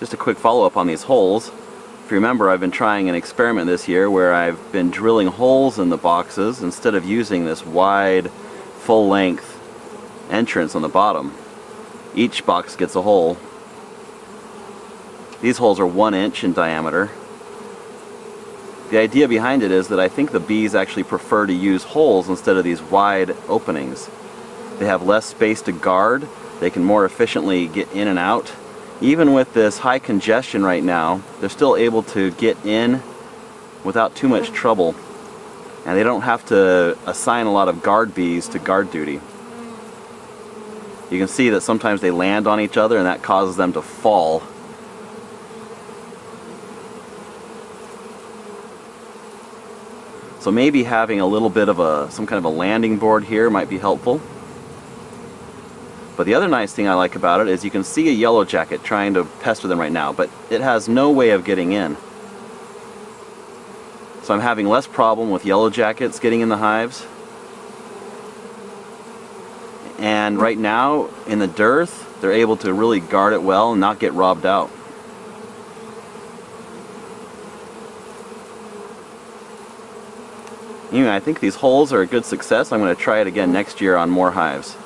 Just a quick follow-up on these holes. If you remember, I've been trying an experiment this year where I've been drilling holes in the boxes instead of using this wide, full-length entrance on the bottom. Each box gets a hole. These holes are 1 inch in diameter. The idea behind it is that I think the bees actually prefer to use holes instead of these wide openings. They have less space to guard. They can more efficiently get in and out. Even with this high congestion right now, they're still able to get in without too much trouble. And they don't have to assign a lot of guard bees to guard duty. You can see that sometimes they land on each other and that causes them to fall. So maybe having a little bit of some kind of a landing board here might be helpful. But the other nice thing I like about it is you can see a yellow jacket trying to pester them right now, but it has no way of getting in. So I'm having less problem with yellow jackets getting in the hives. And right now, in the dearth, they're able to really guard it well and not get robbed out. Anyway, I think these holes are a good success. I'm going to try it again next year on more hives.